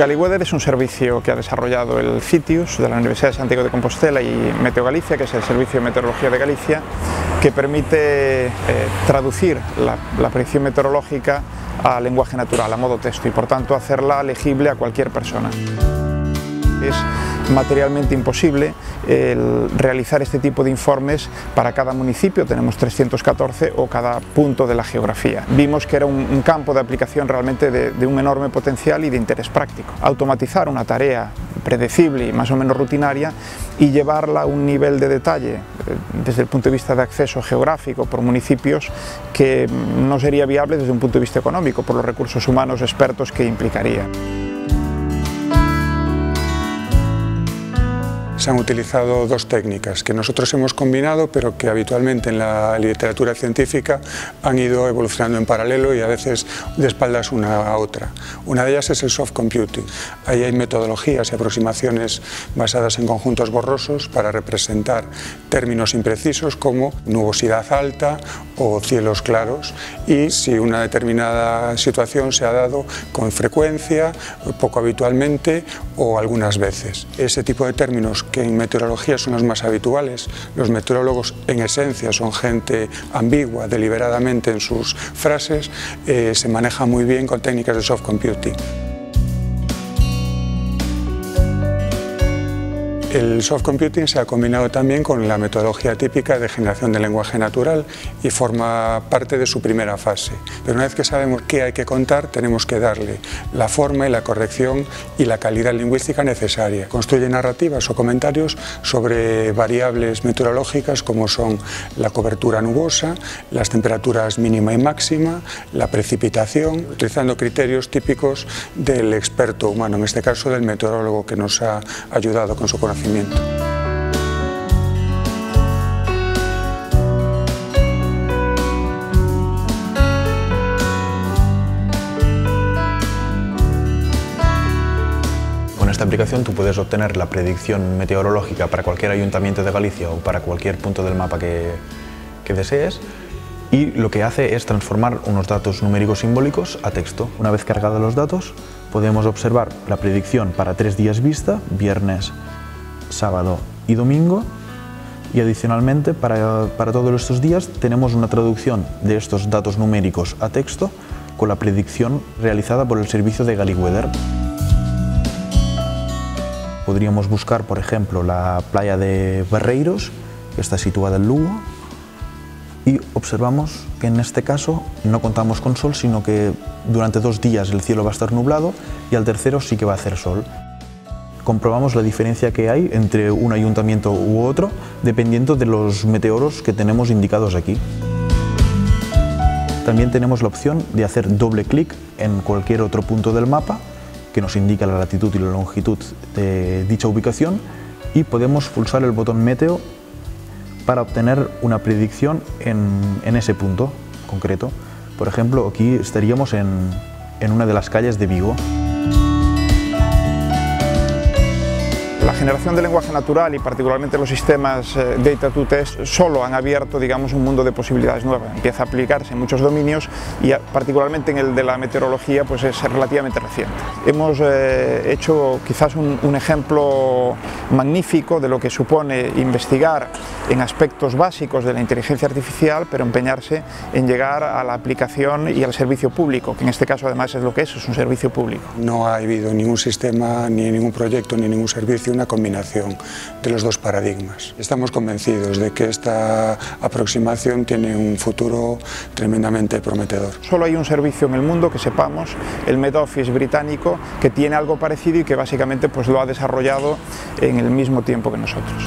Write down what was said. Galiweather es un servicio que ha desarrollado el Citius de la Universidad de Santiago de Compostela y Meteo Galicia, que es el Servicio de Meteorología de Galicia, que permite traducir la predicción meteorológica a lenguaje natural, a modo texto, y por tanto hacerla legible a cualquier persona. Es materialmente imposible el realizar este tipo de informes para cada municipio, tenemos 314, o cada punto de la geografía. Vimos que era un campo de aplicación realmente de un enorme potencial y de interés práctico. Automatizar una tarea predecible y más o menos rutinaria y llevarla a un nivel de detalle desde el punto de vista de acceso geográfico por municipios que no sería viable desde un punto de vista económico por los recursos humanos expertos que implicaría. Se han utilizado dos técnicas que nosotros hemos combinado, pero que habitualmente en la literatura científica han ido evolucionando en paralelo y a veces de espaldas una a otra. Una de ellas es el soft computing. Ahí hay metodologías y aproximaciones basadas en conjuntos borrosos para representar términos imprecisos como nubosidad alta o cielos claros, y si una determinada situación se ha dado con frecuencia, poco habitualmente o algunas veces. Ese tipo de términos que en meteorología son los más habituales. Los meteorólogos en esencia son gente ambigua deliberadamente en sus frases, se maneja muy bien con técnicas de soft computing. El soft computing se ha combinado también con la metodología típica de generación de lenguaje natural y forma parte de su primera fase. Pero una vez que sabemos qué hay que contar, tenemos que darle la forma y la corrección y la calidad lingüística necesaria. Construye narrativas o comentarios sobre variables meteorológicas como son la cobertura nubosa, las temperaturas mínima y máxima, la precipitación, utilizando criterios típicos del experto humano, en este caso del meteorólogo que nos ha ayudado con su conocimiento. Con esta aplicación tú puedes obtener la predicción meteorológica para cualquier ayuntamiento de Galicia o para cualquier punto del mapa que desees, y lo que hace es transformar unos datos numéricos simbólicos a texto. Una vez cargados los datos podemos observar la predicción para 3 días vista, viernes, sábado y domingo, y adicionalmente para todos estos días tenemos una traducción de estos datos numéricos a texto con la predicción realizada por el servicio de Galiweather. Podríamos buscar, por ejemplo, la playa de Barreiros, que está situada en Lugo, y observamos que en este caso no contamos con sol, sino que durante 2 días el cielo va a estar nublado y al tercero sí que va a hacer sol. Comprobamos la diferencia que hay entre un ayuntamiento u otro, dependiendo de los meteoros que tenemos indicados aquí. También tenemos la opción de hacer doble clic en cualquier otro punto del mapa, que nos indica la latitud y la longitud de dicha ubicación, y podemos pulsar el botón Meteo para obtener una predicción en ese punto concreto. Por ejemplo, aquí estaríamos en una de las calles de Vigo. La generación de lenguaje natural y particularmente los sistemas Data to Test solo han abierto, digamos, un mundo de posibilidades nuevas. Empieza a aplicarse en muchos dominios y particularmente en el de la meteorología pues es relativamente reciente. Hemos hecho quizás un ejemplo magnífico de lo que supone investigar en aspectos básicos de la inteligencia artificial, pero empeñarse en llegar a la aplicación y al servicio público, que en este caso además es lo que es un servicio público. No ha habido ningún sistema, ni ningún proyecto, ni ningún servicio, una combinación de los dos paradigmas. Estamos convencidos de que esta aproximación tiene un futuro tremendamente prometedor. Solo hay un servicio en el mundo que sepamos, el Met Office británico, que tiene algo parecido y que básicamente pues lo ha desarrollado en el mismo tiempo que nosotros.